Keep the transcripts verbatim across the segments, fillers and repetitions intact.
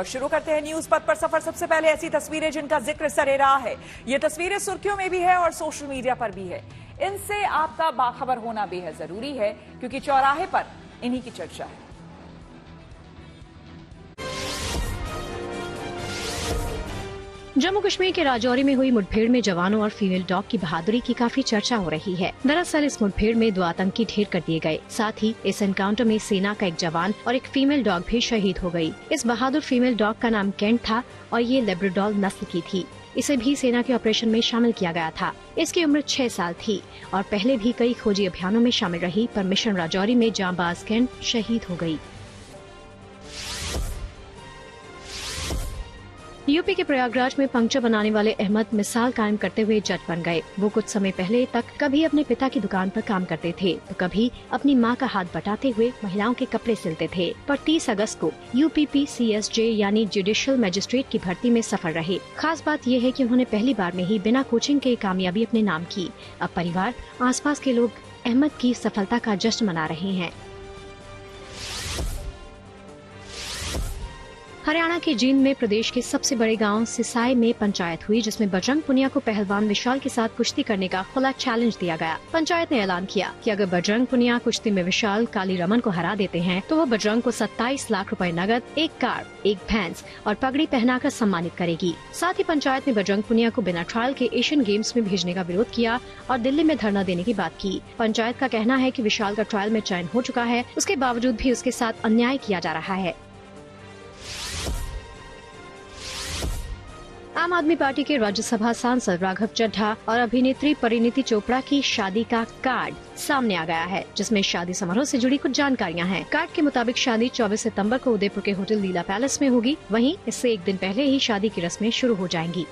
और शुरू करते हैं न्यूज पथ पर सफर। सबसे पहले ऐसी तस्वीरें जिनका जिक्र सरेराह है। ये तस्वीरें सुर्खियों में भी है और सोशल मीडिया पर भी है। इनसे आपका बाखबर होना बेहद जरूरी है क्योंकि चौराहे पर इन्हीं की चर्चा है। जम्मू कश्मीर के राजौरी में हुई मुठभेड़ में जवानों और फीमेल डॉग की बहादुरी की काफी चर्चा हो रही है। दरअसल इस मुठभेड़ में दो आतंकी ढेर कर दिए गए, साथ ही इस एनकाउंटर में सेना का एक जवान और एक फीमेल डॉग भी शहीद हो गई। इस बहादुर फीमेल डॉग का नाम केंट था और ये लैब्राडोर नस्ल की थी। इसे भी सेना के ऑपरेशन में शामिल किया गया था। इसकी उम्र छह साल थी और पहले भी कई खोजी अभियानों में शामिल रही, पर मिशन राजौरी में जांबाज केंट शहीद हो गयी। यूपी के प्रयागराज में पंक्चर बनाने वाले अहमद मिसाल कायम करते हुए जज बन गए। वो कुछ समय पहले तक कभी अपने पिता की दुकान पर काम करते थे तो कभी अपनी मां का हाथ बटाते हुए महिलाओं के कपड़े सिलते थे, पर तीस अगस्त को यूपी पीसीएस जे यानी जुडिशियल मजिस्ट्रेट की भर्ती में सफल रहे। खास बात यह है कि उन्होंने पहली बार में ही बिना कोचिंग के कामयाबी अपने नाम की। अब परिवार, आसपास के लोग अहमद की सफलता का जश्न मना रहे हैं। हरियाणा के जींद में प्रदेश के सबसे बड़े गांव सिसाई में पंचायत हुई, जिसमें बजरंग पुनिया को पहलवान विशाल के साथ कुश्ती करने का खुला चैलेंज दिया गया। पंचायत ने ऐलान किया कि अगर बजरंग पुनिया कुश्ती में विशाल कालीरमन को हरा देते हैं तो वह बजरंग को सत्ताईस लाख रुपए नगद, एक कार, एक भैंस और पगड़ी पहनाकर सम्मानित करेगी। साथ ही पंचायत ने बजरंग पुनिया को बिना ट्रायल के एशियन गेम्स में भेजने का विरोध किया और दिल्ली में धरना देने की बात की। पंचायत का कहना है कि विशाल का ट्रायल में चयन हो चुका है, उसके बावजूद भी उसके साथ अन्याय किया जा रहा है। आम आदमी पार्टी के राज्यसभा सांसद राघव चड्ढा और अभिनेत्री परिणीति चोपड़ा की शादी का कार्ड सामने आ गया है, जिसमें शादी समारोह से जुड़ी कुछ जानकारियां हैं। कार्ड के मुताबिक शादी चौबीस सितंबर को उदयपुर के होटल लीला पैलेस में होगी। वहीं इससे एक दिन पहले ही शादी की रस्में शुरू हो जाएंगी।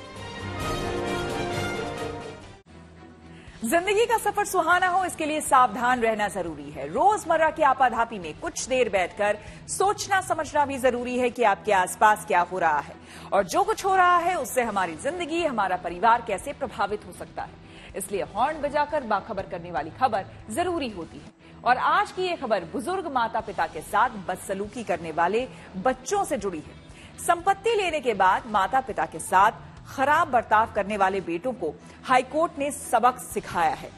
जिंदगी का सफर सुहाना हो, इसके लिए सावधान रहना जरूरी है। रोजमर्रा की आपाधापी में कुछ देर बैठकर सोचना समझना भी जरूरी है कि आपके आसपास क्या हो रहा है और जो कुछ हो रहा है उससे हमारी जिंदगी, हमारा परिवार कैसे प्रभावित हो सकता है। इसलिए हॉर्न बजाकर बाखबर करने वाली खबर जरूरी होती है। और आज की ये खबर बुजुर्ग माता पिता के साथ बदसलूकी करने वाले बच्चों से जुड़ी है। संपत्ति लेने के बाद माता पिता के साथ खराब बर्ताव करने वाले बेटों को हाईकोर्ट ने सबक सिखाया है।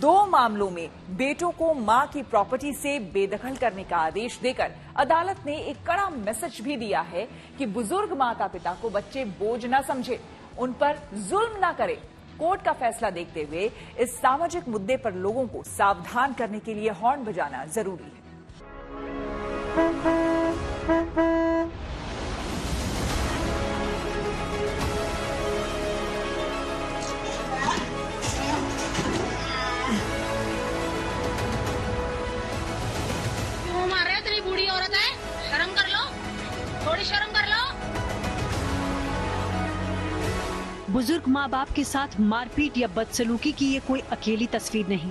दो मामलों में बेटों को मां की प्रॉपर्टी से बेदखल करने का आदेश देकर अदालत ने एक कड़ा मैसेज भी दिया है कि बुजुर्ग माता पिता को बच्चे बोझ न समझे, उन पर जुल्म न करें। कोर्ट का फैसला देखते हुए इस सामाजिक मुद्दे पर लोगों को सावधान करने के लिए हॉर्न बजाना जरूरी है। बुजुर्ग माँ बाप के साथ मारपीट या बदसलूकी की ये कोई अकेली तस्वीर नहीं।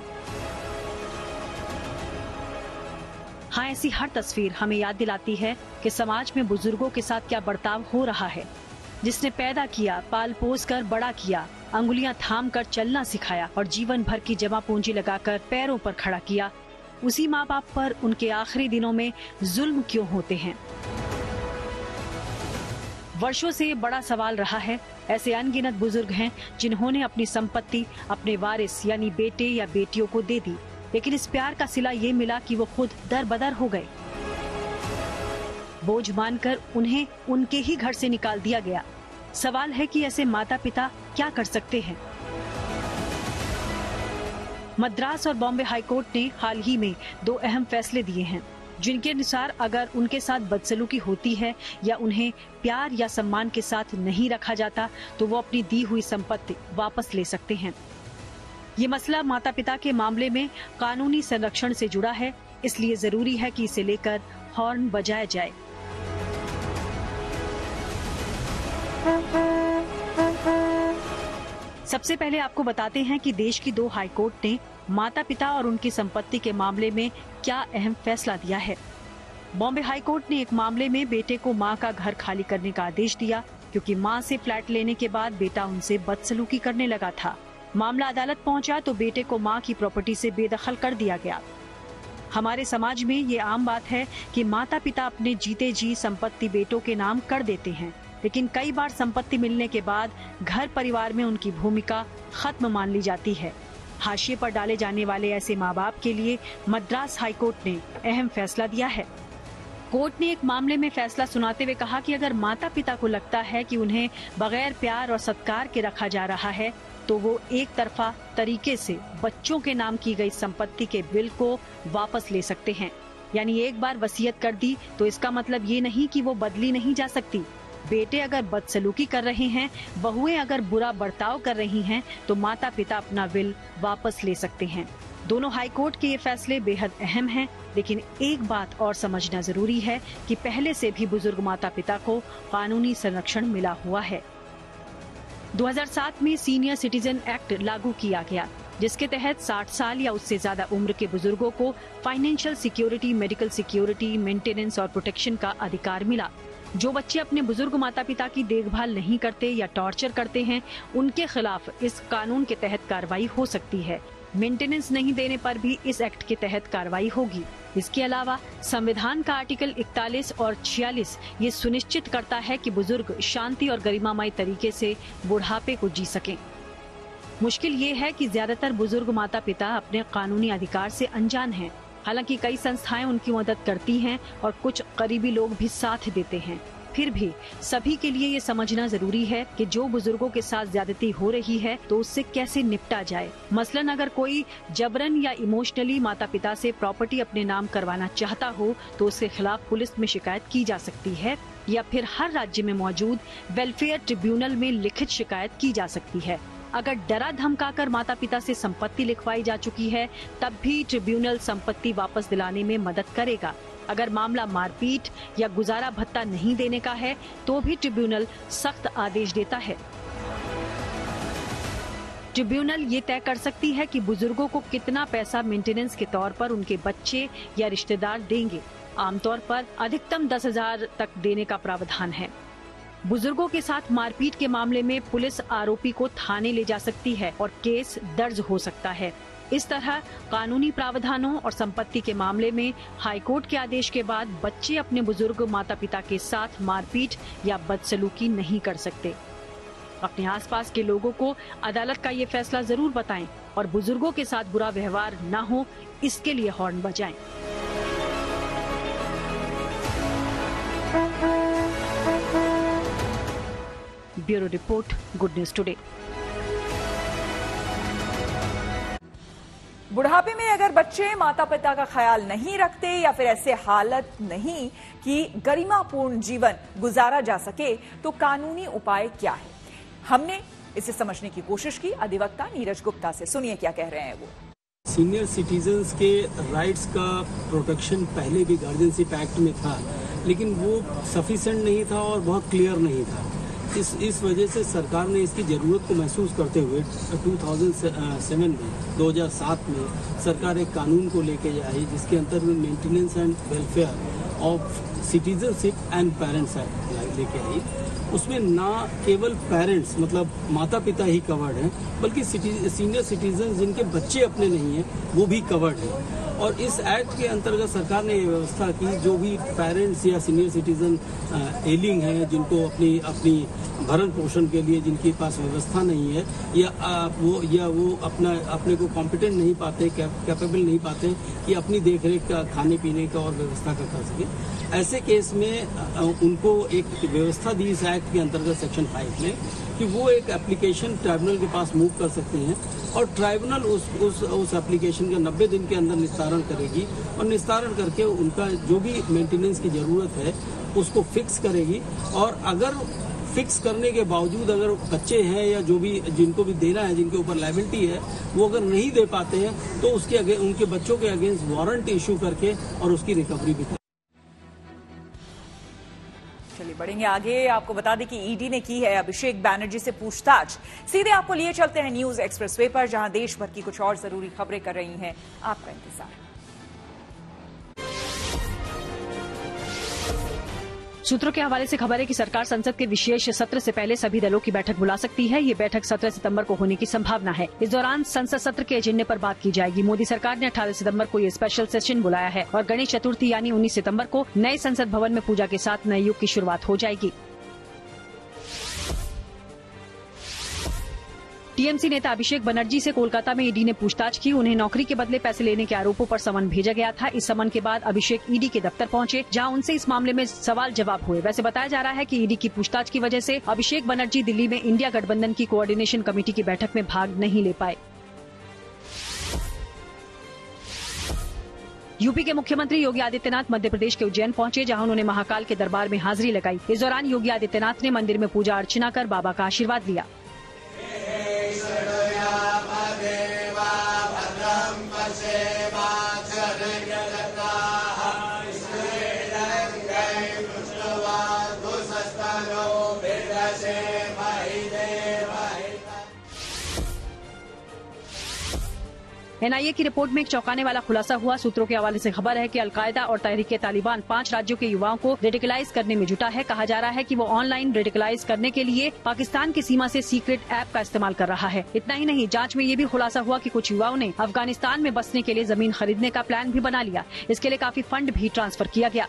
हाँ, ऐसी हर तस्वीर हमें याद दिलाती है कि समाज में बुजुर्गों के साथ क्या बर्ताव हो रहा है, जिसने पैदा किया, पाल पोस कर बड़ा किया, अंगुलियाँ थाम कर चलना सिखाया और जीवन भर की जमा पूंजी लगाकर पैरों पर खड़ा किया, उसी माँ बाप पर उनके आखिरी दिनों में जुल्म क्यों होते हैं। वर्षों से बड़ा सवाल रहा है। ऐसे अनगिनत बुजुर्ग हैं जिन्होंने अपनी संपत्ति अपने वारिस यानी बेटे या बेटियों को दे दी, लेकिन इस प्यार का सिला ये मिला कि वो खुद दर बदर हो गए। बोझ मानकर उन्हें उनके ही घर से निकाल दिया गया। सवाल है कि ऐसे माता पिता क्या कर सकते हैं। मद्रास और बॉम्बे हाईकोर्ट ने हाल ही में दो अहम फैसले दिए हैं, जिनके अनुसार अगर उनके साथ बदसलूकी होती है या उन्हें प्यार या सम्मान के साथ नहीं रखा जाता तो वो अपनी दी हुई संपत्ति वापस ले सकते हैं। ये मसला माता पिता के मामले में कानूनी संरक्षण से जुड़ा है, इसलिए जरूरी है कि इसे लेकर हॉर्न बजाया जाए। सबसे पहले आपको बताते हैं कि देश की दो हाईकोर्ट ने माता पिता और उनकी संपत्ति के मामले में क्या अहम फैसला दिया है। बॉम्बे हाईकोर्ट ने एक मामले में बेटे को मां का घर खाली करने का आदेश दिया क्योंकि मां से फ्लैट लेने के बाद बेटा उनसे बदसलूकी करने लगा था। मामला अदालत पहुंचा तो बेटे को मां की प्रॉपर्टी से बेदखल कर दिया गया। हमारे समाज में ये आम बात है कि माता पिता अपने जीते जी संपत्ति बेटों के नाम कर देते हैं, लेकिन कई बार संपत्ति मिलने के बाद घर परिवार में उनकी भूमिका खत्म मान ली जाती है। हाशिए पर डाले जाने वाले ऐसे माँ बाप के लिए मद्रास हाईकोर्ट ने अहम फैसला दिया है। कोर्ट ने एक मामले में फैसला सुनाते हुए कहा कि अगर माता पिता को लगता है कि उन्हें बगैर प्यार और सत्कार के रखा जा रहा है, तो वो एक तरफा तरीके से बच्चों के नाम की गई संपत्ति के बिल को वापस ले सकते हैं। यानी एक बार वसीयत कर दी तो इसका मतलब ये नहीं कि वो बदली नहीं जा सकती। बेटे अगर बदसलूकी कर रहे हैं, बहुएं अगर बुरा बर्ताव कर रही हैं, तो माता पिता अपना विल वापस ले सकते हैं। दोनों हाईकोर्ट के ये फैसले बेहद अहम हैं, लेकिन एक बात और समझना जरूरी है कि पहले से भी बुजुर्ग माता पिता को कानूनी संरक्षण मिला हुआ है। दो हज़ार सात में सीनियर सिटीजन एक्ट लागू किया गया, जिसके तहत साठ साल या उससे ज्यादा उम्र के बुजुर्गों को financial security, medical security, maintenance और प्रोटेक्शन का अधिकार मिला। जो बच्चे अपने बुजुर्ग माता पिता की देखभाल नहीं करते या टॉर्चर करते हैं, उनके खिलाफ इस कानून के तहत कार्रवाई हो सकती है। मेंटेनेंस नहीं देने पर भी इस एक्ट के तहत कार्रवाई होगी। इसके अलावा संविधान का आर्टिकल इकतालीस और छियालीस ये सुनिश्चित करता है कि बुजुर्ग शांति और गरिमामय तरीके से बुढ़ापे को जी सकें। मुश्किल ये है कि ज्यादातर बुजुर्ग माता पिता अपने कानूनी अधिकार से अनजान हैं। हालांकि कई संस्थाएं उनकी मदद करती हैं और कुछ करीबी लोग भी साथ देते हैं। फिर भी सभी के लिए ये समझना जरूरी है कि जो बुजुर्गों के साथ ज्यादती हो रही है, तो उससे कैसे निपटा जाए। मसलन अगर कोई जबरन या इमोशनली माता पिता से प्रॉपर्टी अपने नाम करवाना चाहता हो, तो उसके खिलाफ पुलिस में शिकायत की जा सकती है या फिर हर राज्य में मौजूद वेलफेयर ट्रिब्यूनल में लिखित शिकायत की जा सकती है। अगर डरा धमकाकर माता पिता से संपत्ति लिखवाई जा चुकी है, तब भी ट्रिब्यूनल संपत्ति वापस दिलाने में मदद करेगा। अगर मामला मारपीट या गुजारा भत्ता नहीं देने का है, तो भी ट्रिब्यूनल सख्त आदेश देता है। ट्रिब्यूनल ये तय कर सकती है कि बुजुर्गों को कितना पैसा मेंटेनेंस के तौर पर उनके बच्चे या रिश्तेदार देंगे। आमतौर पर अधिकतम दस हजार तक देने का प्रावधान है। बुजुर्गों के साथ मारपीट के मामले में पुलिस आरोपी को थाने ले जा सकती है और केस दर्ज हो सकता है। इस तरह कानूनी प्रावधानों और संपत्ति के मामले में हाईकोर्ट के आदेश के बाद बच्चे अपने बुजुर्ग माता पिता के साथ मारपीट या बदसलूकी नहीं कर सकते। अपने आसपास के लोगों को अदालत का ये फैसला जरूर बताएं और बुजुर्गों के साथ बुरा व्यवहार न हो, इसके लिए हॉर्न बजाएं। Bureau report, good news today. बुढ़ापे में अगर बच्चे माता पिता का ख्याल नहीं रखते या फिर ऐसे हालत नहीं कि गरिमापूर्ण जीवन गुजारा जा सके, तो कानूनी उपाय क्या है? हमने इसे समझने की कोशिश की। अधिवक्ता नीरज गुप्ता से सुनिए क्या कह रहे हैं वो। सीनियर सिटीजन्स के राइट्स का प्रोटेक्शन पहले भी गार्जियनशिप एक्ट में था, लेकिन वो सफिशिएंट नहीं था और बहुत क्लियर नहीं था। इस इस वजह से सरकार ने इसकी ज़रूरत को महसूस करते हुए दो हज़ार सात में दो हज़ार सात में सरकार एक कानून को लेके आई, जिसके अंतर में maintenance and welfare of citizenship and parents act लेके आई। उसमें ना केवल पेरेंट्स मतलब माता पिता ही कवर्ड हैं, बल्कि सीनियर सिटीजन जिनके बच्चे अपने नहीं हैं वो भी कवर्ड हैं। और इस एक्ट के अंतर्गत सरकार ने ये व्यवस्था की, जो भी पेरेंट्स या सीनियर सिटीजन एलिंग हैं, जिनको अपनी अपनी भरण पोषण के लिए जिनके पास व्यवस्था नहीं है या आ, वो या वो अपना अपने को कॉम्पिटेंट नहीं पाते, कैपेबल नहीं पाते कि अपनी देखरेख का, खाने पीने का और व्यवस्था का कर सके, ऐसे केस में उनको एक व्यवस्था दी इस एक्ट के अंतर्गत सेक्शन फाइव में कि वो एक एप्लीकेशन ट्राइब्यूनल के पास मूव कर सकते हैं और ट्राइब्यूनल उस उस उस एप्लीकेशन का नब्बे दिन के अंदर निस्तारण करेगी और निस्तारण करके उनका जो भी मेंटेनेंस की ज़रूरत है उसको फिक्स करेगी। और अगर फिक्स करने के बावजूद अगर बच्चे हैं या जो भी जिनको भी देना है, जिनके ऊपर लायबिलिटी है, वो अगर नहीं दे पाते हैं, तो उसके अगे उनके बच्चों के अगेंस्ट वारंट इशू करके और उसकी रिकवरी भी। चलिए बढ़ेंगे आगे। आपको बता दें कि ईडी ने की है अभिषेक बैनर्जी से पूछताछ। सीधे आपको लिए चलते हैं न्यूज एक्सप्रेसवे पर, जहां देश भर की कुछ और जरूरी खबरें कर रही हैं आपका इंतजार। सूत्रों के हवाले से खबर है कि सरकार संसद के विशेष सत्र से पहले सभी दलों की बैठक बुला सकती है। ये बैठक सत्रह सितंबर को होने की संभावना है। इस दौरान संसद सत्र के एजेंडे पर बात की जाएगी। मोदी सरकार ने अठारह सितंबर को ये स्पेशल सेशन बुलाया है और गणेश चतुर्थी यानी उन्नीस सितंबर को नए संसद भवन में पूजा के साथ नए युग की शुरुआत हो जाएगी। टीएमसी नेता अभिषेक बनर्जी से कोलकाता में ईडी ने पूछताछ की। उन्हें नौकरी के बदले पैसे लेने के आरोपों पर समन भेजा गया था। इस समन के बाद अभिषेक ईडी के दफ्तर पहुंचे, जहां उनसे इस मामले में सवाल जवाब हुए। वैसे बताया जा रहा है कि ईडी की पूछताछ की वजह से अभिषेक बनर्जी दिल्ली में इंडिया गठबंधन की कोऑर्डिनेशन कमेटी की बैठक में भाग नहीं ले पाए। यूपी के मुख्यमंत्री योगी आदित्यनाथ मध्य प्रदेश के उज्जैन पहुंचे, जहां उन्होंने महाकाल के दरबार में हाजिरी लगाई। इस दौरान योगी आदित्यनाथ ने मंदिर में पूजा अर्चना कर बाबा का आशीर्वाद लिया। एनआईए की रिपोर्ट में एक चौंकाने वाला खुलासा हुआ। सूत्रों के हवाले से खबर है कि अलकायदा और तहरीके तालिबान पांच राज्यों के युवाओं को रेडिकलाइज करने में जुटा है। कहा जा रहा है कि वो ऑनलाइन रेडिकलाइज करने के लिए पाकिस्तान की सीमा से सीक्रेट ऐप का इस्तेमाल कर रहा है। इतना ही नहीं, जांच में ये भी खुलासा हुआ कि कुछ युवाओं ने अफगानिस्तान में बसने के लिए जमीन खरीदने का प्लान भी बना लिया। इसके लिए काफी फंड भी ट्रांसफर किया गया।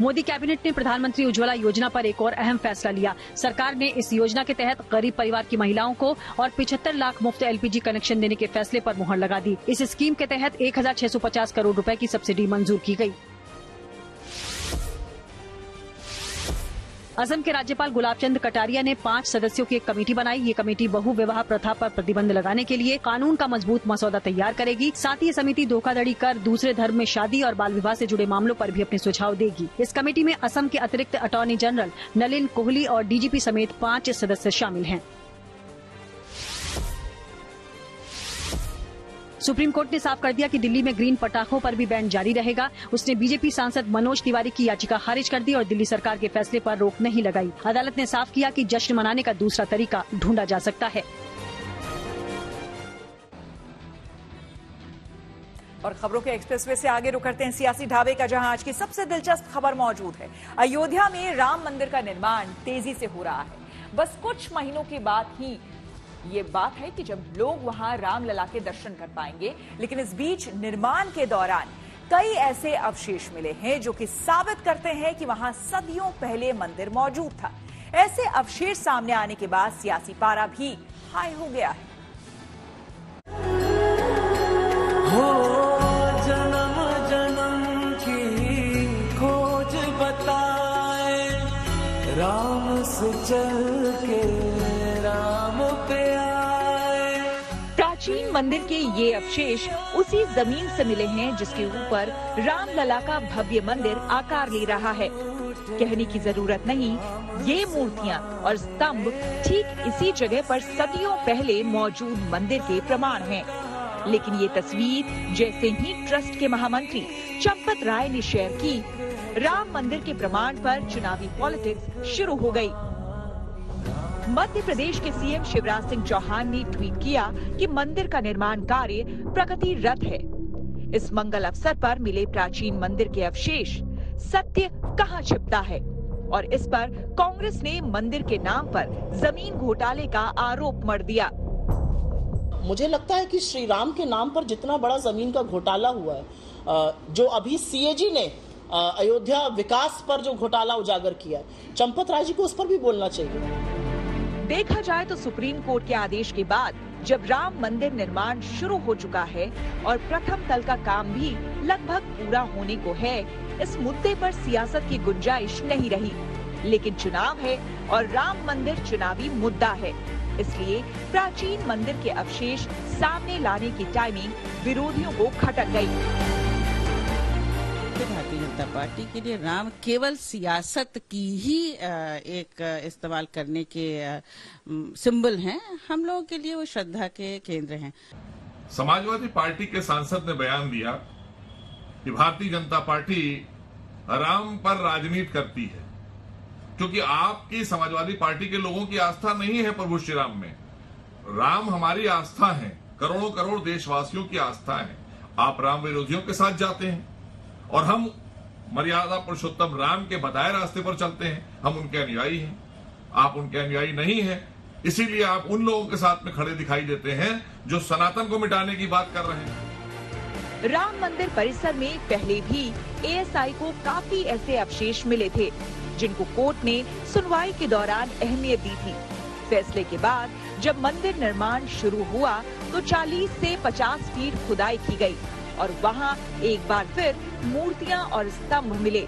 मोदी कैबिनेट ने प्रधानमंत्री उज्ज्वला योजना पर एक और अहम फैसला लिया। सरकार ने इस योजना के तहत गरीब परिवार की महिलाओं को और पचहत्तर लाख मुफ्त एलपीजी कनेक्शन देने के फैसले पर मुहर लगा दी। इस स्कीम के तहत एक हजार छह सौ पचास करोड़ रुपए की सब्सिडी मंजूर की गई। असम के राज्यपाल गुलाब चंद कटारिया ने पांच सदस्यों की एक कमेटी बनाई। ये कमेटी बहु विवाह प्रथा पर प्रतिबंध लगाने के लिए कानून का मजबूत मसौदा तैयार करेगी। साथ ही ये समिति धोखाधड़ी कर दूसरे धर्म में शादी और बाल विवाह से जुड़े मामलों पर भी अपने सुझाव देगी। इस कमेटी में असम के अतिरिक्त अटॉर्नी जनरल नलिन कोहली और डीजीपी समेत पाँच सदस्य शामिल हैं। सुप्रीम कोर्ट ने साफ कर दिया कि दिल्ली में ग्रीन पटाखों पर भी बैन जारी रहेगा। उसने बीजेपी सांसद मनोज तिवारी की याचिका खारिज कर दी और दिल्ली सरकार के फैसले पर रोक नहीं लगाई। अदालत ने साफ किया कि जश्न मनाने का दूसरा तरीका ढूंढा जा सकता है। और खबरों के एक्सप्रेसवे से आगे रुक करते हैं सियासी ढाबे का, जहां आज की सबसे दिलचस्प खबर मौजूद है। अयोध्या में राम मंदिर का निर्माण तेजी से हो रहा है। बस कुछ महीनों के बाद ही ये बात है कि जब लोग वहां रामलला के दर्शन कर पाएंगे। लेकिन इस बीच निर्माण के दौरान कई ऐसे अवशेष मिले हैं जो कि साबित करते हैं कि वहां सदियों पहले मंदिर मौजूद था। ऐसे अवशेष सामने आने के बाद सियासी पारा भी हाई हो गया है। प्राचीन मंदिर के ये अवशेष उसी जमीन से मिले हैं जिसके ऊपर रामलला का भव्य मंदिर आकार ले रहा है। कहने की जरूरत नहीं, ये मूर्तियां और स्तंभ ठीक इसी जगह पर सदियों पहले मौजूद मंदिर के प्रमाण हैं। लेकिन ये तस्वीर जैसे ही ट्रस्ट के महामंत्री चंपत राय ने शेयर की, राम मंदिर के प्रमाण पर चुनावी पॉलिटिक्स शुरू हो गयी। मध्य प्रदेश के सीएम शिवराज सिंह चौहान ने ट्वीट किया कि मंदिर का निर्माण कार्य प्रगतिरत है। इस मंगल अवसर पर मिले प्राचीन मंदिर के अवशेष, सत्य कहां छिपता है और इस पर कांग्रेस ने मंदिर के नाम पर जमीन घोटाले का आरोप मढ़ दिया। मुझे लगता है कि श्री राम के नाम पर जितना बड़ा जमीन का घोटाला हुआ है, जो अभी सीएजी ने अयोध्या विकास पर जो घोटाला उजागर किया, चंपत राय जी को उस पर भी बोलना चाहिए। देखा जाए तो सुप्रीम कोर्ट के आदेश के बाद जब राम मंदिर निर्माण शुरू हो चुका है और प्रथम तल का काम भी लगभग पूरा होने को है, इस मुद्दे पर सियासत की गुंजाइश नहीं रही। लेकिन चुनाव है और राम मंदिर चुनावी मुद्दा है, इसलिए प्राचीन मंदिर के अवशेष सामने लाने की टाइमिंग विरोधियों को खटक गई। भारतीय जनता पार्टी के लिए राम केवल सियासत की ही एक इस्तेमाल करने के सिंबल हैं, हम लोगों के लिए वो श्रद्धा के केंद्र हैं। समाजवादी पार्टी के सांसद ने बयान दिया कि भारतीय जनता पार्टी राम पर राजनीति करती है, क्योंकि आपकी समाजवादी पार्टी के लोगों की आस्था नहीं है प्रभु श्री राम में। राम हमारी आस्था है, करोड़ों करोड़ देशवासियों की आस्था है। आप राम विरोधियों के साथ जाते हैं, और हम मर्यादा पुरुषोत्तम राम के बताए रास्ते पर चलते हैं, हम उनके अनुयायी हैं। आप उनके अनुयायी नहीं हैं, इसीलिए आप उन लोगों के साथ में खड़े दिखाई देते हैं जो सनातन को मिटाने की बात कर रहे हैं। राम मंदिर परिसर में पहले भी एएसआई को काफी ऐसे अवशेष मिले थे जिनको कोर्ट ने सुनवाई के दौरान अहमियत दी थी। फैसले के बाद जब मंदिर निर्माण शुरू हुआ तो चालीस से पचास फीट खुदाई की गई और वहां एक बार फिर मूर्तियां और स्तंभ मिले।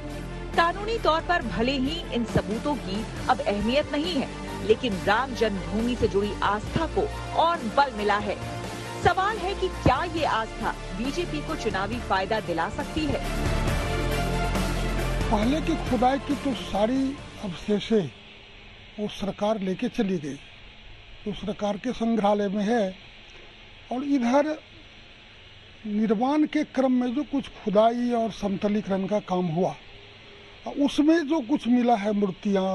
कानूनी तौर पर भले ही इन सबूतों की अब अहमियत नहीं है, लेकिन राम जन्मभूमि से जुड़ी आस्था को और बल मिला है। सवाल है कि क्या ये आस्था बीजेपी को चुनावी फायदा दिला सकती है? पहले की खुदाई की तो सारी अवशेषें वो सरकार लेके चली गई, वो सरकार के संग्रहालय में है। और इधर निर्माण के क्रम में जो कुछ खुदाई और समतलीकरण का काम हुआ, उसमें जो कुछ मिला है, मूर्तियाँ,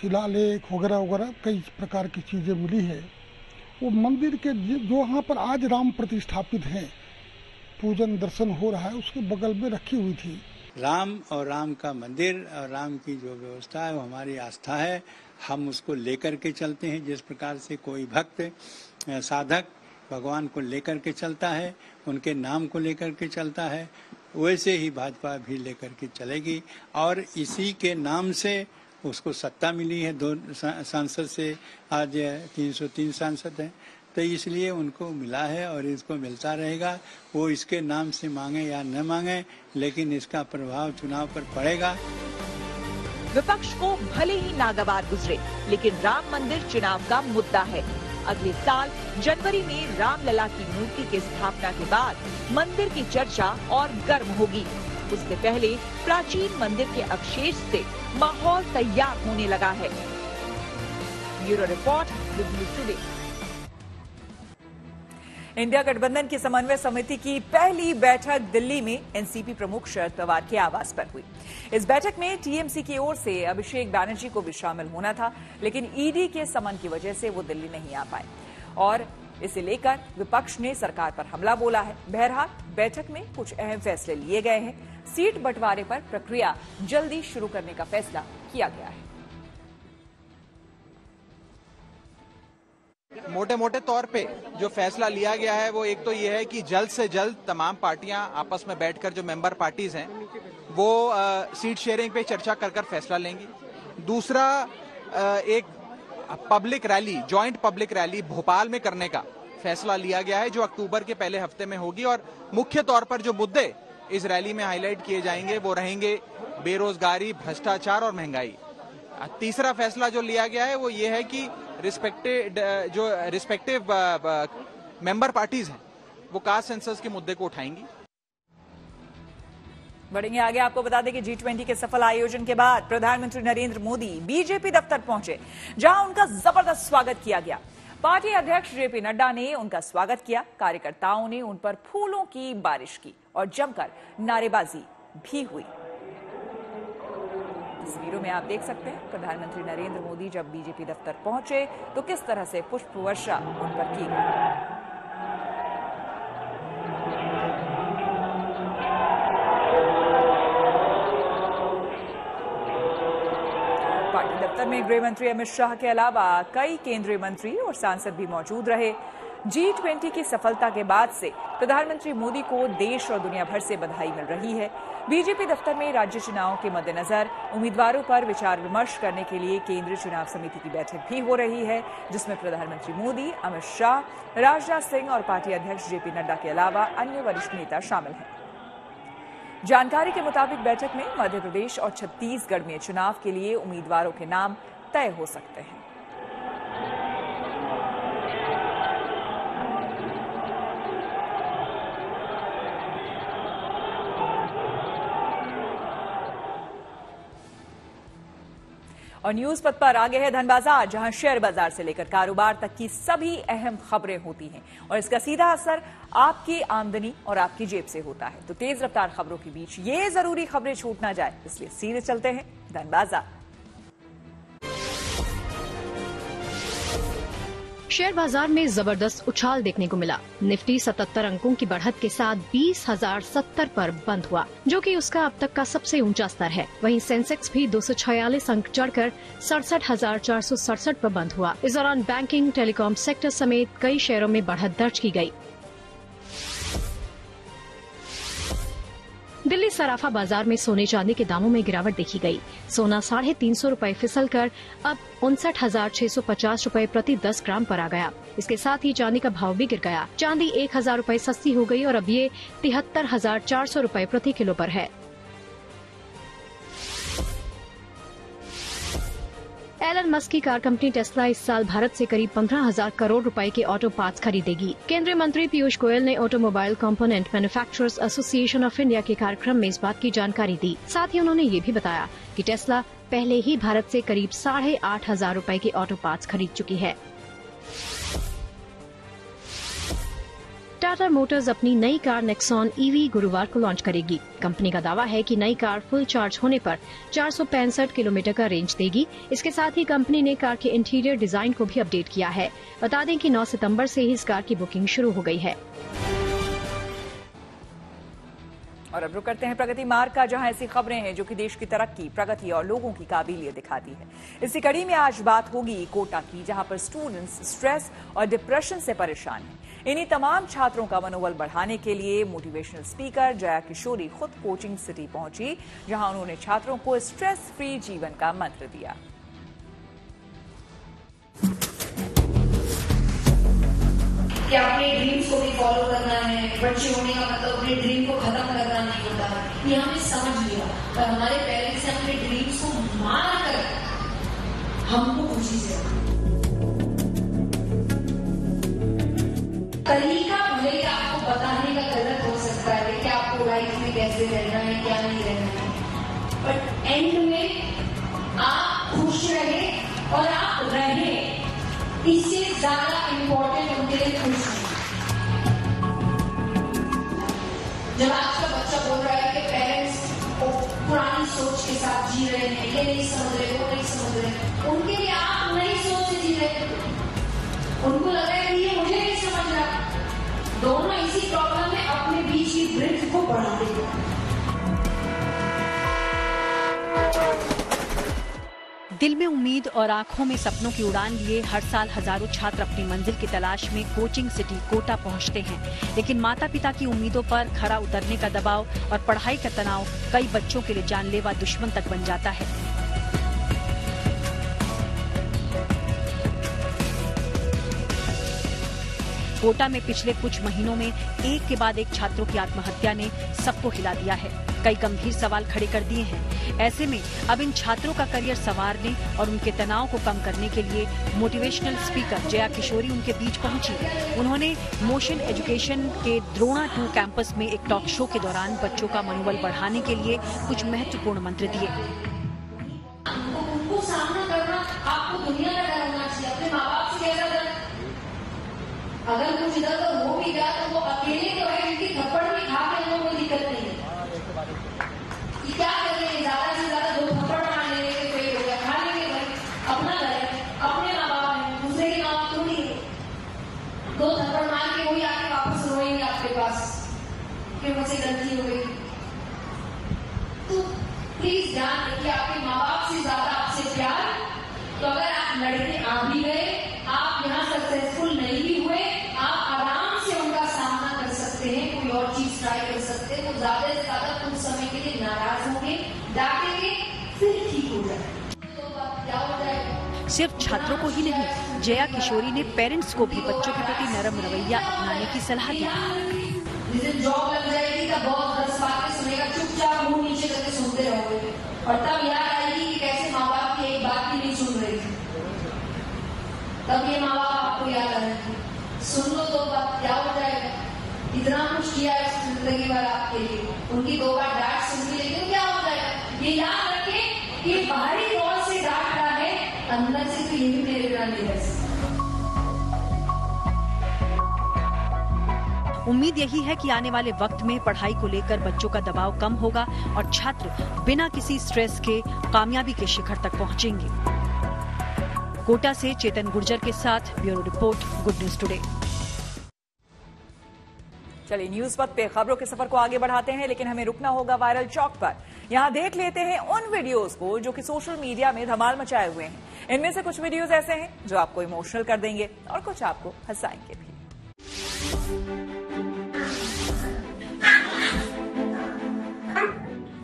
शिलालेख वगैरह वगैरह कई प्रकार की चीज़ें मिली है। वो मंदिर के जो यहाँ पर आज राम प्रतिष्ठापित हैं, पूजन दर्शन हो रहा है, उसके बगल में रखी हुई थी। राम और राम का मंदिर और राम की जो व्यवस्था है वो हमारी आस्था है, हम उसको लेकर के चलते हैं। जिस प्रकार से कोई भक्त साधक भगवान को लेकर के चलता है, उनके नाम को लेकर के चलता है, वैसे ही भाजपा भी लेकर के चलेगी। और इसी के नाम से उसको सत्ता मिली है, दो सांसद से आज तीन सौ तीन सांसद हैं, तो इसलिए उनको मिला है और इसको मिलता रहेगा। वो इसके नाम से मांगे या न मांगे, लेकिन इसका प्रभाव चुनाव पर पड़ेगा। विपक्ष को भले ही नागवार गुजरे, लेकिन राम मंदिर चुनाव का मुद्दा है। अगले साल जनवरी में रामलला की मूर्ति के स्थापना के बाद मंदिर की चर्चा और गर्म होगी। उससे पहले प्राचीन मंदिर के अवशेष से माहौल तैयार होने लगा है। Bureau report, today. इंडिया गठबंधन की समन्वय समिति की पहली बैठक दिल्ली में एनसीपी प्रमुख शरद पवार के आवास पर हुई। इस बैठक में टीएमसी की ओर से अभिषेक बैनर्जी को भी शामिल होना था, लेकिन ईडी के समन की वजह से वो दिल्ली नहीं आ पाए और इसे लेकर विपक्ष ने सरकार पर हमला बोला है। बहरहाल बैठक में कुछ अहम फैसले लिए गए हैं। सीट बंटवारे पर प्रक्रिया जल्दी शुरू करने का फैसला किया गया है। मोटे मोटे तौर पे जो फैसला लिया गया है वो एक तो ये है कि जल्द से जल्द तमाम पार्टियां आपस में बैठकर जो मेंबर पार्टीज हैं वो आ, सीट शेयरिंग पे चर्चा कर कर फैसला लेंगी। दूसरा आ, एक public rally, joint public rally Bhopal में करने का फैसला लिया गया है जो अक्टूबर के पहले हफ्ते में होगी। और मुख्य तौर पर जो मुद्दे इस रैली में हाईलाइट किए जाएंगे वो रहेंगे बेरोजगारी, भ्रष्टाचार और महंगाई। तीसरा फैसला जो लिया गया है वो ये है कि रिस्पेक्टेड जो रिस्पेक्टिव मेंबर पार्टीज हैं वो कास्ट सेंसस के मुद्दे को उठाएंगी। बढ़ेंगे आगे। आपको बता दें कि जी ट्वेंटी के सफल आयोजन के बाद प्रधानमंत्री नरेंद्र मोदी बीजेपी दफ्तर पहुंचे, जहां उनका जबरदस्त स्वागत किया गया। पार्टी अध्यक्ष जेपी नड्डा ने उनका स्वागत किया, कार्यकर्ताओं ने उन पर फूलों की बारिश की और जमकर नारेबाजी भी हुई। तस्वीरों में आप देख सकते हैं प्रधानमंत्री नरेंद्र मोदी जब बीजेपी दफ्तर पहुंचे तो किस तरह से पुष्प वर्षा उन पर की गई। पार्टी दफ्तर में गृह मंत्री अमित शाह के अलावा कई केंद्रीय मंत्री और सांसद भी मौजूद रहे। जी ट्वेंटी की सफलता के बाद से प्रधानमंत्री मोदी को देश और दुनिया भर से बधाई मिल रही है। बीजेपी दफ्तर में राज्य चुनाव के मद्देनजर उम्मीदवारों पर विचार विमर्श करने के लिए केंद्रीय चुनाव समिति की बैठक भी हो रही है, जिसमें प्रधानमंत्री मोदी, अमित शाह, राजनाथ सिंह और पार्टी अध्यक्ष जेपी नड्डा के अलावा अन्य वरिष्ठ नेता शामिल हैं। जानकारी के मुताबिक बैठक में मध्य प्रदेश और छत्तीसगढ़ में चुनाव के लिए उम्मीदवारों के नाम तय हो सकते हैं। और न्यूज पथ पर आगे है धन बाजार, जहां शेयर बाजार से लेकर कारोबार तक की सभी अहम खबरें होती हैं और इसका सीधा असर आपकी आमदनी और आपकी जेब से होता है। तो तेज रफ्तार खबरों के बीच ये जरूरी खबरें छूट ना जाए, इसलिए सीधे चलते हैं धन बाजार। शेयर बाजार में जबरदस्त उछाल देखने को मिला। निफ्टी सतहत्तर अंकों की बढ़त के साथ बीस हजार सत्तर पर बंद हुआ, जो कि उसका अब तक का सबसे ऊंचा स्तर है। वहीं सेंसेक्स भी दो सौ छियालीस अंक चढ़कर सड़सठ हजार चार सौ सड़सठ पर बंद हुआ। इस दौरान बैंकिंग, टेलीकॉम सेक्टर समेत कई शेयरों में बढ़त दर्ज की गयी। दिल्ली सराफा बाजार में सोने चांदी के दामों में गिरावट देखी गई। सोना साढ़े तीन सौ रूपये फिसल कर अब उनसठ हजार छह सौ पचास रूपये प्रति दस ग्राम पर आ गया। इसके साथ ही चांदी का भाव भी गिर गया। चांदी एक हजार रूपये सस्ती हो गई और अब ये तिहत्तर हजार चार सौ रूपये प्रति किलो पर है। एलन मस्क की कार कंपनी टेस्ला इस साल भारत से करीब पंद्रह हजार करोड़ रुपए के ऑटो पार्ट्स खरीदेगी। केंद्रीय मंत्री पीयूष गोयल ने automobile component manufacturers association of India के कार्यक्रम में इस बात की जानकारी दी। साथ ही उन्होंने ये भी बताया कि टेस्ला पहले ही भारत से करीब साढ़े आठ हजार रुपए के ऑटो पार्ट्स खरीद चुकी है। टाटा मोटर्स अपनी नई कार नेक्सॉन ईवी गुरुवार को लॉन्च करेगी। कंपनी का दावा है कि नई कार फुल चार्ज होने पर चार सौ पैंसठ किलोमीटर का रेंज देगी। इसके साथ ही कंपनी ने कार के इंटीरियर डिजाइन को भी अपडेट किया है। बता दें कि नौ सितंबर से ही इस कार की बुकिंग शुरू हो गई है। और अब रुक करते हैं प्रगति मार्ग का, जहां ऐसी खबरें हैं जो कि देश की तरक्की, प्रगति और लोगों की काबिलियत दिखाती है। इसी कड़ी में आज बात होगी कोटा की, जहां पर स्टूडेंट्स स्ट्रेस और डिप्रेशन से परेशान हैं। इन्हीं तमाम छात्रों का मनोबल बढ़ाने के लिए मोटिवेशनल स्पीकर जया किशोरी खुद कोचिंग सिटी पहुंची, जहां उन्होंने छात्रों को स्ट्रेस फ्री जीवन का मंत्र दिया। कि आपने ड्रीम्स को भी फॉलो करना है, बच्चे होने का मतलब अपने ड्रीम को खत्म करना नहीं होता है, ये हमें समझ लिया। पर हमारे पेरेंट्स ने अपने ड्रीम्स को मार कर हमको खुशी से तरीका भले कि आपको बताने का गलत हो सकता है कि आपको लाइफ में कैसे रहना है, क्या नहीं रहना है, बट एंड में आप खुश रहे और आप रहे, इससे ज्यादा इम्पोर्टेंट उनके लिए खुश है। जब आपका बच्चा बोल रहा है कि पेरेंट्स पुरानी सोच के साथ जी रहे हैं, ये नहीं समझ रहे, वो नहीं समझ रहे, उनके लिए आप नई सोच से जी रहे। उनको लग रहा है कि ये मुझे नहीं समझ रहा। दोनों इसी प्रॉब्लम में अपने बीच की ब्रिज को बढ़ा देते। दिल में उम्मीद और आंखों में सपनों की उड़ान लिए हर साल हजारों छात्र अपनी मंजिल की तलाश में कोचिंग सिटी कोटा पहुंचते हैं, लेकिन माता पिता की उम्मीदों पर खरा उतरने का दबाव और पढ़ाई का तनाव कई बच्चों के लिए जानलेवा दुश्मन तक बन जाता है। कोटा में पिछले कुछ महीनों में एक के बाद एक छात्रों की आत्महत्या ने सबको हिला दिया है, कई गंभीर सवाल खड़े कर दिए हैं। ऐसे में अब इन छात्रों का करियर संवारने और उनके तनाव को कम करने के लिए मोटिवेशनल स्पीकर जया किशोरी उनके बीच पहुंची। उन्होंने मोशन एजुकेशन के द्रोणा टू कैंपस में एक टॉक शो के दौरान बच्चों का मनोबल बढ़ाने के लिए कुछ महत्वपूर्ण मंत्र दिए। उनको सामना करना आपको दुनिया का डर होना चाहिए, अपने माँ बाप से कैसा डर। अगर कुछ डर हो भी गया तो वो अकेले तो है, उनकी थप्पड़ भी खा के लोगों को दिक्कत नहीं है। क्या करें, ज्यादा से ज्यादा दो थप्पड़ मार लेने के कोई हो गया, खा लेंगे भाई, अपना घर है, अपने माँ बाप है, दूसरे के माँ बाप क्यों नहीं है। दो थप्पड़ मार के वही आके वापस रोएंगे आपके पास कि मुझसे गलती हो गई। तो प्लीज ध्यान रखिए, आपके माँ बाप से ज्यादा आपसे प्यार। तो अगर आप लड़के आ भी गए, आप यहाँ सक्सेसफुल नहीं भी हुए, आप आराम से उनका सामना कर सकते हैं, कोई और चीज ट्राई कर सकते हैं। तो ज्यादा से ज्यादा कुछ समय के लिए नाराज होंगे, डांटेंगे, फिर ठीक हो जाए। सिर्फ छात्रों को ही नहीं, जया किशोरी ने पेरेंट्स को भी बच्चों के प्रति नरम रवैया अपनाने की सलाह दी। जॉब लग जाएगी तब बहुत दस बातें सुनेगा, चुपचाप मुंह नीचे करके सुनते रहोगे और तब याद आएगी कि कैसे माँ बाप की एक बात भी नहीं सुन रही थी। तब ये माँ बाप आपको याद आ रहे थे। सुन लो तो बात क्या हो जाएगा, इतना कुछ किया है जिंदगी भर आपके लिए, उनकी दो बार डांट सुन ली लेकिन क्या हो जाएगा। ये याद रखे कि बाहरी दौर से डांट रहा है, अंदर से तो ये भी मेरे बिना नहीं रह सकता। उम्मीद यही है कि आने वाले वक्त में पढ़ाई को लेकर बच्चों का दबाव कम होगा और छात्र बिना किसी स्ट्रेस के कामयाबी के शिखर तक पहुंचेंगे। कोटा से चेतन गुर्जर के साथ bureau report good news today. चलिए न्यूज वक्त पे खबरों के सफर को आगे बढ़ाते हैं, लेकिन हमें रुकना होगा वायरल चौक पर। यहाँ देख लेते हैं उन वीडियोस को जो कि सोशल मीडिया में धमाल मचाए हुए हैं। इनमें से कुछ वीडियोस ऐसे हैं जो आपको इमोशनल कर देंगे और कुछ आपको हंसाएंगे भी।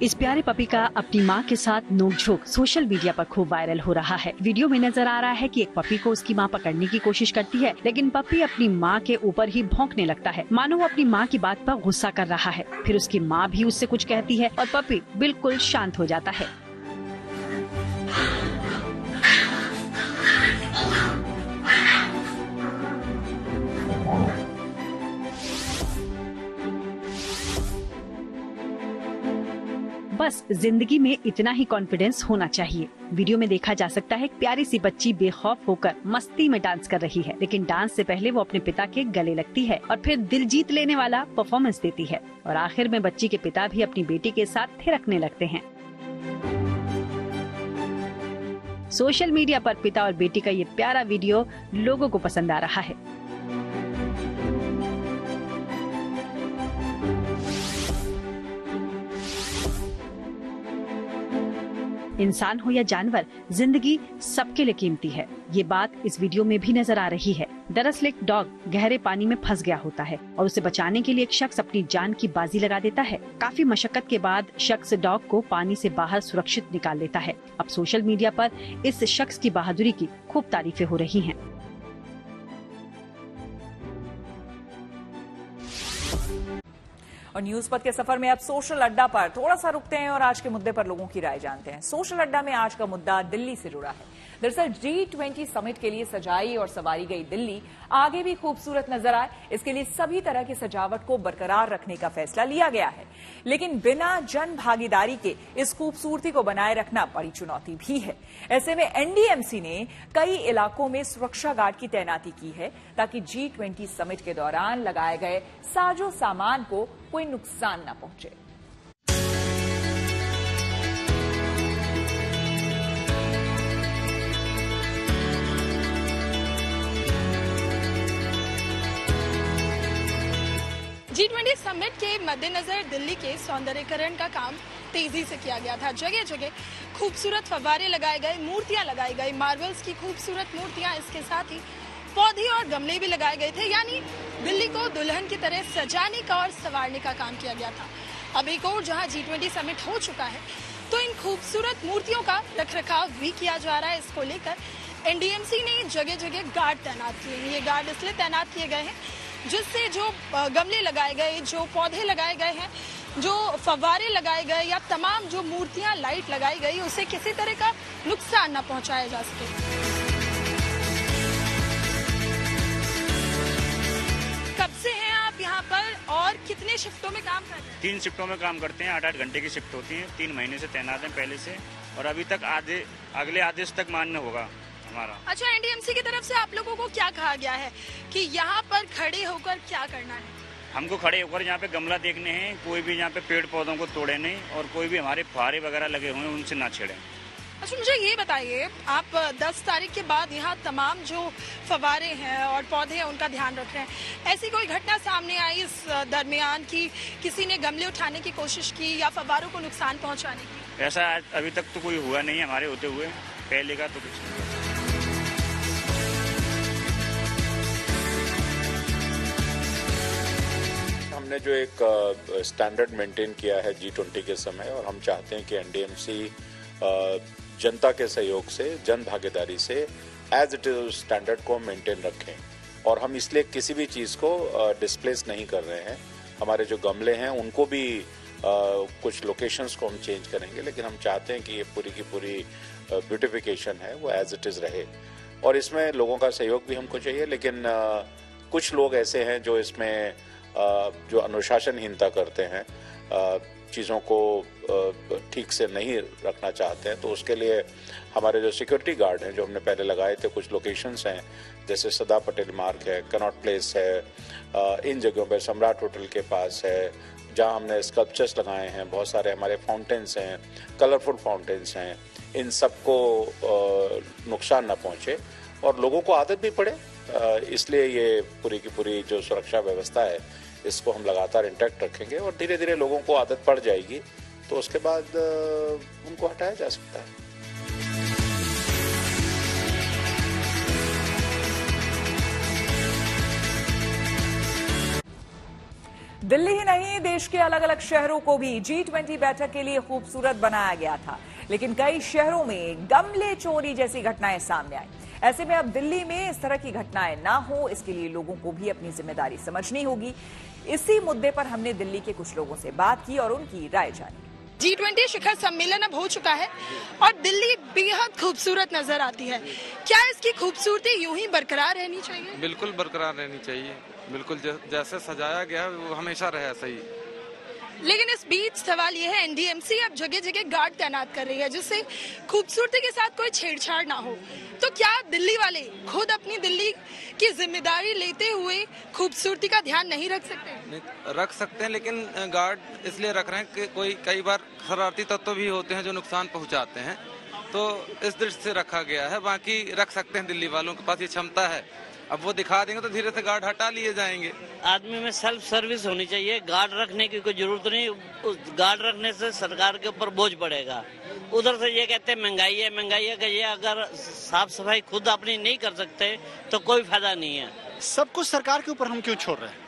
इस प्यारे पपी का अपनी माँ के साथ नोकझोंक सोशल मीडिया पर खूब वायरल हो रहा है। वीडियो में नजर आ रहा है कि एक पपी को उसकी माँ पकड़ने की कोशिश करती है, लेकिन पपी अपनी माँ के ऊपर ही भौंकने लगता है, मानो वो अपनी माँ की बात पर गुस्सा कर रहा है। फिर उसकी माँ भी उससे कुछ कहती है और पपी बिल्कुल शांत हो जाता है। बस जिंदगी में इतना ही कॉन्फिडेंस होना चाहिए। वीडियो में देखा जा सकता है प्यारी सी बच्ची बेखौफ होकर मस्ती में डांस कर रही है, लेकिन डांस से पहले वो अपने पिता के गले लगती है और फिर दिल जीत लेने वाला परफॉर्मेंस देती है और आखिर में बच्ची के पिता भी अपनी बेटी के साथ थिरकने लगते हैं। सोशल मीडिया पर पिता और बेटी का ये प्यारा वीडियो लोगों को पसंद आ रहा है। इंसान हो या जानवर, जिंदगी सबके लिए कीमती है, ये बात इस वीडियो में भी नजर आ रही है। दरअसल एक डॉग गहरे पानी में फंस गया होता है और उसे बचाने के लिए एक शख्स अपनी जान की बाजी लगा देता है। काफी मशक्कत के बाद शख्स डॉग को पानी से बाहर सुरक्षित निकाल लेता है। अब सोशल मीडिया पर इस शख्स की बहादुरी की खूब तारीफें हो रही हैं। और न्यूज पथ के सफर में अब सोशल अड्डा पर थोड़ा सा रुकते हैं और आज के मुद्दे पर लोगों की राय जानते हैं। सोशल अड्डा में आज का मुद्दा दिल्ली से जुड़ा है। दरअसल जी ट्वेंटी समिट के लिए सजाई और सवारी गई दिल्ली आगे भी खूबसूरत नजर आए, इसके लिए सभी तरह की सजावट को बरकरार रखने का फैसला लिया गया है, लेकिन बिना जन भागीदारी के इस खूबसूरती को बनाए रखना बड़ी चुनौती भी है। ऐसे में एनडीएमसी ने कई इलाकों में सुरक्षा गार्ड की तैनाती की है ताकि जी ट्वेंटी समिट के दौरान लगाए गए साजो सामान को कोई नुकसान न पहुंचे। जी ट्वेंटी समिट के मद्देनजर दिल्ली के सौंदर्यीकरण का काम तेजी से किया गया था। जगह जगह खूबसूरत फव्वारे लगाए गए, मूर्तियां लगाई गई, मार्बल्स की खूबसूरत मूर्तियां, इसके साथ ही पौधे और गमले भी लगाए गए थे। यानी दिल्ली को दुल्हन की तरह सजाने का और संवारने का काम किया गया था। अब एक और जहां जी ट्वेंटी समिट हो चुका है तो इन खूबसूरत मूर्तियों का रखरखाव भी किया जा रहा है। इसको लेकर एनडीएमसी ने जगह जगह गार्ड तैनात किए हैं। ये गार्ड इसलिए तैनात किए गए हैं जिससे जो गमले लगाए गए, जो पौधे लगाए गए हैं, जो फव्वारे लगाए गए या तमाम जो मूर्तियाँ, लाइट लगाई गई, उसे किसी तरह का नुकसान न पहुँचाया जा सके। और कितने शिफ्टों में काम करते हैं? तीन शिफ्टों में काम करते हैं। आठ आठ घंटे की शिफ्ट होती है। तीन महीने से तैनात हैं पहले से और अभी तक आधे अगले आदेश तक मान्य होगा हमारा। अच्छा, एनडीएमसी की तरफ से आप लोगों को क्या कहा गया है कि यहाँ पर खड़े होकर क्या करना है? हमको खड़े होकर यहाँ पे गमला देखने हैं, कोई भी यहाँ पे पेड़ पौधों को तोड़े नहीं और कोई भी हमारे फुहारे वगैरह लगे हुए हैं उनसे ना छेड़े। अच्छा, मुझे ये बताइए आप दस तारीख के बाद यहाँ तमाम जो फवारे हैं और पौधे हैं उनका ध्यान रख रहे हैं। ऐसी कोई घटना सामने आई इस दरमियान की किसी ने गमले उठाने की कोशिश की या फवारों को नुकसान पहुँचाने की? ऐसा अभी तक तो कोई हुआ नहीं है हमारे होते हुए, पहले का तो कुछ नहीं। हमने जो एक स्टैंडर्ड मेंटेन किया है जी ट्वेंटी के समय और हम चाहते हैं कि एनडीएमसी जनता के सहयोग से, जन भागीदारी से एज इट इज स्टैंडर्ड को मेंटेन रखें और हम इसलिए किसी भी चीज़ को डिस्प्लेस नहीं कर रहे हैं। हमारे जो गमले हैं उनको भी कुछ लोकेशंस को हम चेंज करेंगे, लेकिन हम चाहते हैं कि ये पूरी की पूरी ब्यूटिफिकेशन है वो एज इट इज़ रहे और इसमें लोगों का सहयोग भी हमको चाहिए। लेकिन कुछ लोग ऐसे हैं जो इसमें जो अनुशासनहीनता करते हैं, चीज़ों को ठीक से नहीं रखना चाहते हैं, तो उसके लिए हमारे जो सिक्योरिटी गार्ड हैं जो हमने पहले लगाए थे, कुछ लोकेशंस हैं जैसे सदा पटेल मार्ग है, कनॉट प्लेस है, इन जगहों पर सम्राट होटल के पास है, जहाँ हमने स्कल्पचर्स लगाए हैं, बहुत सारे हमारे फाउंटेन्स हैं, कलरफुल फाउंटेन्स हैं, इन सबको नुकसान ना पहुँचे और लोगों को आदत भी पड़े, इसलिए ये पूरी की पूरी जो सुरक्षा व्यवस्था है इसको हम लगातार इंटैक्ट रखेंगे और धीरे धीरे लोगों को आदत पड़ जाएगी तो उसके बाद उनको हटाया जा सकता है। दिल्ली ही नहीं, देश के अलग अलग शहरों को भी जी ट्वेंटी बैठक के लिए खूबसूरत बनाया गया था, लेकिन कई शहरों में गमले चोरी जैसी घटनाएं सामने आई। ऐसे में अब दिल्ली में इस तरह की घटनाएं ना हो, इसके लिए लोगों को भी अपनी जिम्मेदारी समझनी होगी। इसी मुद्दे पर हमने दिल्ली के कुछ लोगों से बात की और उनकी राय जानी। जी ट्वेंटी शिखर सम्मेलन अब हो चुका है और दिल्ली बेहद खूबसूरत नजर आती है। क्या इसकी खूबसूरती यूं ही बरकरार रहनी चाहिए? बिल्कुल बरकरार रहनी चाहिए, बिल्कुल जैसे सजाया गया वो हमेशा रहे सही। लेकिन इस बीच सवाल यह है, एनडीएमसी अब जगह जगह गार्ड तैनात कर रही है जिससे खूबसूरती के साथ कोई छेड़छाड़ ना हो, तो क्या दिल्ली वाले खुद अपनी दिल्ली की जिम्मेदारी लेते हुए खूबसूरती का ध्यान नहीं रख सकते? रख सकते हैं, लेकिन गार्ड इसलिए रख रहे हैं कि कोई कई बार शरारती तत्व भी होते हैं जो नुकसान पहुंचाते हैं, तो इस दृष्टि से रखा गया है। बाकी रख सकते हैं, दिल्ली वालों के पास ये क्षमता है, अब वो दिखा देंगे तो धीरे से गार्ड हटा लिए जाएंगे। आदमी में सेल्फ सर्विस होनी चाहिए, गार्ड रखने की कोई जरूरत नहीं। उस गार्ड रखने से सरकार के ऊपर बोझ पड़ेगा। उधर से ये कहते हैं महंगाई है, महंगाई है, ये अगर साफ सफाई खुद अपनी नहीं कर सकते तो कोई फायदा नहीं है। सब कुछ सरकार के ऊपर हम क्यों छोड़ रहे हैं?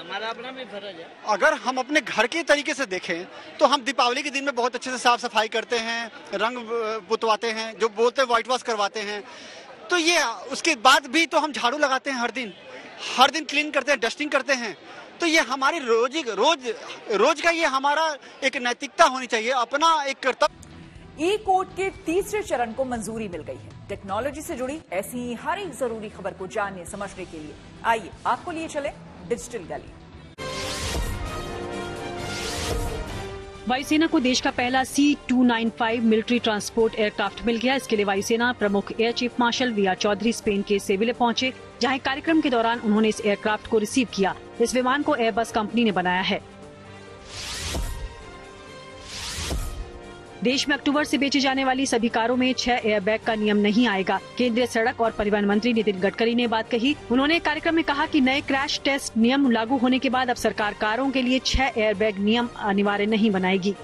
हमारा अपना भी फर्ज है। अगर हम अपने घर के तरीके से देखें तो हम दीपावली के दिन में बहुत अच्छे से साफ सफाई करते हैं, रंग पुतवाते हैं, जो बोलते हैं व्हाइट वॉश करवाते हैं, तो ये उसके बाद भी तो हम झाड़ू लगाते हैं, हर दिन हर दिन क्लीन करते हैं, डस्टिंग करते हैं, तो ये हमारी रोज रोज रोज का ये हमारा एक नैतिकता होनी चाहिए, अपना एक कर्तव्य। ई कोर्ट के तीसरे चरण को मंजूरी मिल गई है। टेक्नोलॉजी से जुड़ी ऐसी हर एक जरूरी खबर को जानने समझने के लिए आइए आपको लिए चले डिजिटल गली। वायुसेना को देश का पहला C two nine five military transport aircraft मिल गया। इसके लिए वायुसेना प्रमुख air chief marshal V R Chaudhari Spain के सेविले पहुंचे, जहां एक कार्यक्रम के दौरान उन्होंने इस एयरक्राफ्ट को रिसीव किया। इस विमान को एयरबस कंपनी ने बनाया है। देश में अक्टूबर से बेची जाने वाली सभी कारों में छह एयरबैग का नियम नहीं आएगा। केंद्रीय सड़क और परिवहन मंत्री नितिन गडकरी ने बात कही। उन्होंने कार्यक्रम में कहा कि नए क्रैश टेस्ट नियम लागू होने के बाद अब सरकार कारों के लिए छह एयरबैग नियम अनिवार्य नहीं बनाएगी।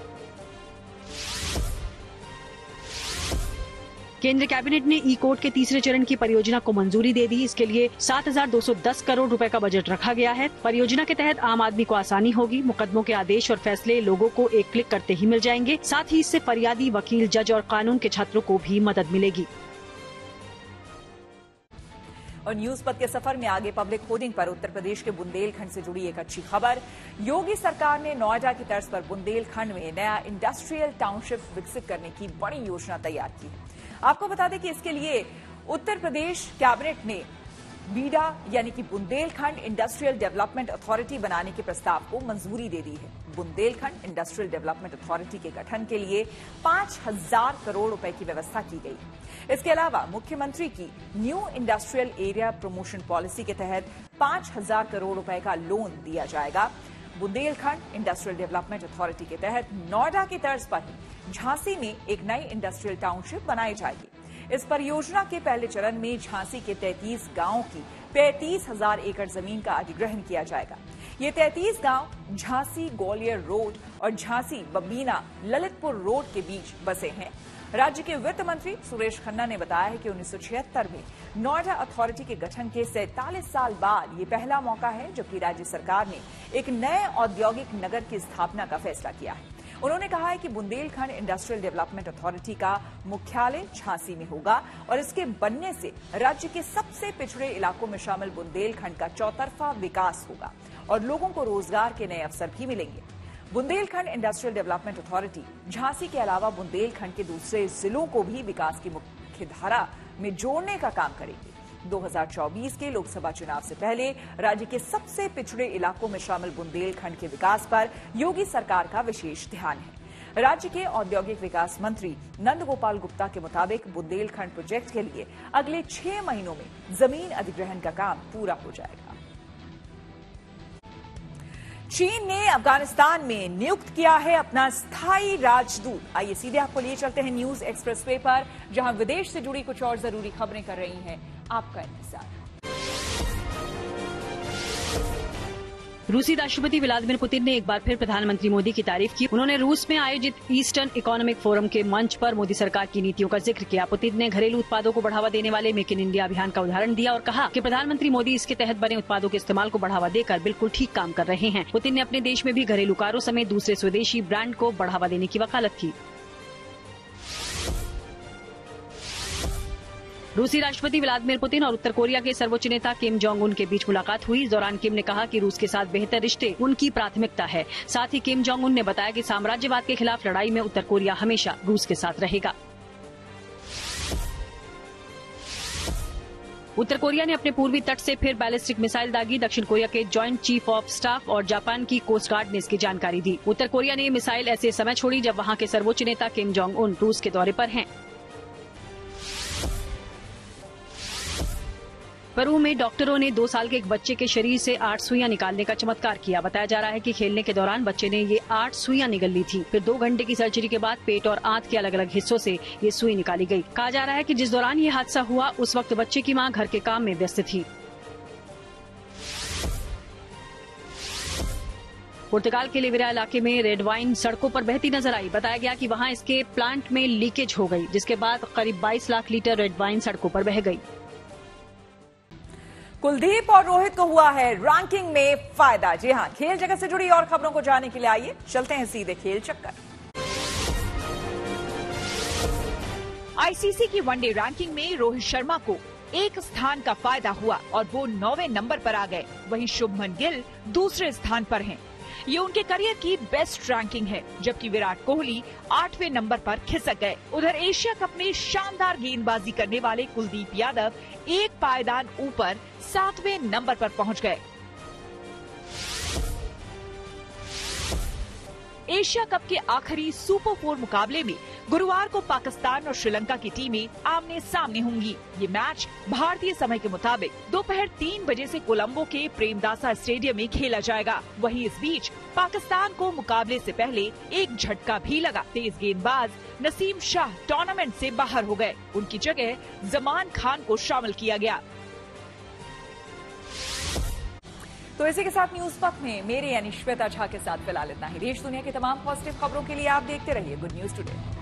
केंद्रीय कैबिनेट ने ई कोर्ट के तीसरे चरण की परियोजना को मंजूरी दे दी। इसके लिए सात हज़ार दो सौ दस करोड़ रुपए का बजट रखा गया है। परियोजना के तहत आम आदमी को आसानी होगी। मुकदमों के आदेश और फैसले लोगों को एक क्लिक करते ही मिल जाएंगे। साथ ही इससे फरियादी, वकील, जज और कानून के छात्रों को भी मदद मिलेगी। और न्यूज पद के सफर में आगे पब्लिक होर्डिंग पर उत्तर प्रदेश के बुंदेलखंड से जुड़ी एक अच्छी खबर। योगी सरकार ने नोएडा की तर्ज पर बुंदेलखंड में नया इंडस्ट्रियल टाउनशिप विकसित करने की बड़ी योजना तैयार की। आपको बता दें कि इसके लिए उत्तर प्रदेश कैबिनेट ने बीडा यानी कि बुंदेलखंड इंडस्ट्रियल डेवलपमेंट अथॉरिटी बनाने के प्रस्ताव को मंजूरी दे दी है। बुंदेलखंड इंडस्ट्रियल डेवलपमेंट अथॉरिटी के गठन के लिए पांच हजार करोड़ रुपए की व्यवस्था की गई। इसके अलावा मुख्यमंत्री की new industrial area promotion policy के तहत पांच हजार करोड़ रुपए का लोन दिया जाएगा। बुंदेलखंड इंडस्ट्रियल डेवलपमेंट अथॉरिटी के तहत नोएडा की तर्ज पर ही झांसी में एक नई इंडस्ट्रियल टाउनशिप बनाई जाएगी। इस परियोजना के पहले चरण में झांसी के तैंतीस गांवों की पैंतीस हजार एकड़ जमीन का अधिग्रहण किया जाएगा। ये तैंतीस गांव झांसी ग्वालियर रोड और झांसी बबीना ललितपुर रोड के बीच बसे हैं। राज्य के वित्त मंत्री सुरेश खन्ना ने बताया है कि उन्नीस सौ छिहत्तर में नोएडा अथॉरिटी के गठन के सैंतालीस साल बाद ये पहला मौका है जबकि राज्य सरकार ने एक नए औद्योगिक नगर की स्थापना का फैसला किया है। उन्होंने कहा है कि बुंदेलखंड इंडस्ट्रियल डेवलपमेंट अथॉरिटी का मुख्यालय झांसी में होगा और इसके बनने से राज्य के सबसे पिछड़े इलाकों में शामिल बुंदेलखंड का चौतरफा विकास होगा और लोगों को रोजगार के नए अवसर भी मिलेंगे। Bundelkhand industrial development authority Jhansi के अलावा बुंदेलखंड के दूसरे जिलों को भी विकास की मुख्यधारा में जोड़ने का काम करेगी। दो हज़ार चौबीस के लोकसभा चुनाव से पहले राज्य के सबसे पिछड़े इलाकों में शामिल बुंदेलखंड के विकास पर योगी सरकार का विशेष ध्यान है। राज्य के औद्योगिक विकास मंत्री नंद गोपाल गुप्ता के मुताबिक बुंदेलखंड प्रोजेक्ट के लिए अगले छह महीनों में जमीन अधिग्रहण का काम पूरा हो जाएगा। चीन ने अफगानिस्तान में नियुक्त किया है अपना स्थायी राजदूत। आइए सीधे आपको लिए चलते हैं न्यूज एक्सप्रेसवे पर, जहां विदेश से जुड़ी कुछ और जरूरी खबरें कर रही हैं आपका इंतजार। रूसी राष्ट्रपति व्लादिमीर पुतिन ने एक बार फिर प्रधानमंत्री मोदी की तारीफ की। उन्होंने रूस में आयोजित ईस्टर्न इकोनॉमिक फोरम के मंच पर मोदी सरकार की नीतियों का जिक्र किया। पुतिन ने घरेलू उत्पादों को बढ़ावा देने वाले मेक इन इंडिया अभियान का उदाहरण दिया और कहा कि प्रधानमंत्री मोदी इसके तहत बने उत्पादों के इस्तेमाल को बढ़ावा देकर बिल्कुल ठीक काम कर रहे हैं। पुतिन ने अपने देश में भी घरेलू कारों समेत दूसरे स्वदेशी ब्रांड को बढ़ावा देने की वकालत की। रूसी राष्ट्रपति व्लादिमीर पुतिन और उत्तर कोरिया के सर्वोच्च नेता किम जोंग उन के बीच मुलाकात हुई। इस दौरान किम ने कहा कि रूस के साथ बेहतर रिश्ते उनकी प्राथमिकता है। साथ ही किम जोंग उन ने बताया कि साम्राज्यवाद के खिलाफ लड़ाई में उत्तर कोरिया हमेशा रूस के साथ रहेगा। उत्तर कोरिया ने अपने पूर्वी तट से फिर बैलिस्टिक मिसाइल दागी। दक्षिण कोरिया के जॉइंट चीफ ऑफ स्टाफ और जापान की कोस्ट गार्ड ने इसकी जानकारी दी। उत्तर कोरिया ने मिसाइल ऐसे समय छोड़ी जब वहाँ के सर्वोच्च नेता किम जोंग उन रूस के दौरे पर हैं। पेरू में डॉक्टरों ने दो साल के एक बच्चे के शरीर से आठ सुइयां निकालने का चमत्कार किया। बताया जा रहा है कि खेलने के दौरान बच्चे ने ये आठ सुइयां निगल ली थी। फिर दो घंटे की सर्जरी के बाद पेट और आंत के अलग अलग हिस्सों से ये सुई निकाली गई। कहा जा रहा है कि जिस दौरान ये हादसा हुआ उस वक्त बच्चे की मां घर के काम में व्यस्त थी। पुर्तगाल के लिवेरा इलाके में रेड वाइन सड़कों पर बहती नजर आई। बताया गया कि वहां इसके प्लांट में लीकेज हो गई, जिसके बाद करीब बाईस लाख लीटर रेड वाइन सड़कों पर बह गई। कुलदीप और रोहित को हुआ है रैंकिंग में फायदा। जी हां, खेल जगत से जुड़ी और खबरों को जानने के लिए आइए चलते हैं सीधे खेल चक्कर। आईसीसी की वनडे रैंकिंग में रोहित शर्मा को एक स्थान का फायदा हुआ और वो नौवें नंबर पर आ गए। वहीं शुभमन गिल दूसरे स्थान पर हैं। ये उनके करियर की बेस्ट रैंकिंग है, जबकि विराट कोहली आठवें नंबर पर खिसक गए। उधर एशिया कप में शानदार गेंदबाजी करने वाले कुलदीप यादव एक पायदान ऊपर सातवें नंबर पर पहुंच गए। एशिया कप के आखिरी सुपर फोर मुकाबले में गुरुवार को पाकिस्तान और श्रीलंका की टीमें आमने सामने होंगी। ये मैच भारतीय समय के मुताबिक दोपहर तीन बजे से कोलंबो के प्रेमदासा स्टेडियम में खेला जाएगा। वहीं इस बीच पाकिस्तान को मुकाबले से पहले एक झटका भी लगा। तेज गेंदबाज नसीम शाह टूर्नामेंट से बाहर हो गए। उनकी जगह जमान खान को शामिल किया गया। तो इसी के साथ न्यूज पक में मेरे यानी श्वेता झा के साथ फिलहाल इतना ही। देश दुनिया की तमाम पॉजिटिव खबरों के लिए आप देखते रहिए गुड न्यूज टुडे।